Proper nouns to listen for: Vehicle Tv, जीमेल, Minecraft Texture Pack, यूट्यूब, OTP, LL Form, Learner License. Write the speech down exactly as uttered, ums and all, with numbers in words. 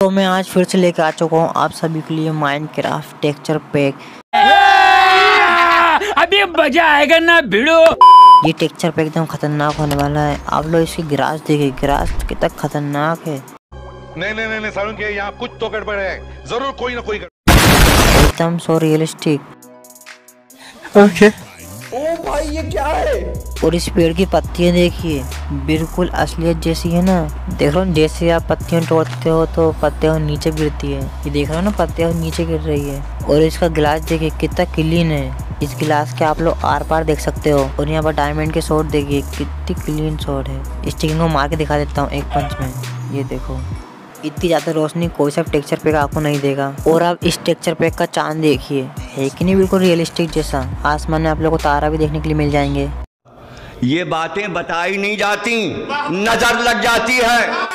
तो मैं आज फिर से लेकर आ चुका हूँ आप सभी के लिए माइनक्राफ्ट टेक्सचर पैक। अभी मजा आएगा ना भिड़ो। ये टेक्सचर पैक एकदम खतरनाक होने वाला है। आप लोग इसकी ग्रास देखिए, ग्रास कितना खतरनाक है। नहीं नहीं नहीं सारुण के यहाँ कुछ तो गड़बड़ है, जरूर कोई ना कोई एकदम सो रियलिस्टिक। ओके ओ भाई ये क्या है? और इस पेड़ की पत्तियां देखिए बिल्कुल असलियत जैसी है ना। देख रहे हो जैसे आप पत्तियां तोड़ते हो तो पत्तियां नीचे गिरती है, ये देख रहे हो ना, पत्तियां नीचे गिर रही है। और इसका गिलास देखिए कितना क्लीन है, इस गिलास के आप लोग आर पार देख सकते हो। और यहाँ पर डायमंड के शॉट देखिए कितनी क्लीन शॉट है। इस स्टिकिंग को मार के दिखा देता हूँ एक पंच में, ये देखो। इतनी ज़्यादा रोशनी कोई सा टेक्सचर पैक आपको नहीं देगा। और आप इस टेक्सचर पैक का चांद देखिए, है कि नहीं बिल्कुल रियलिस्टिक जैसा। आसमान में आप लोगों को तारा भी देखने के लिए मिल जाएंगे। ये बातें बताई नहीं जाती, नजर लग जाती है।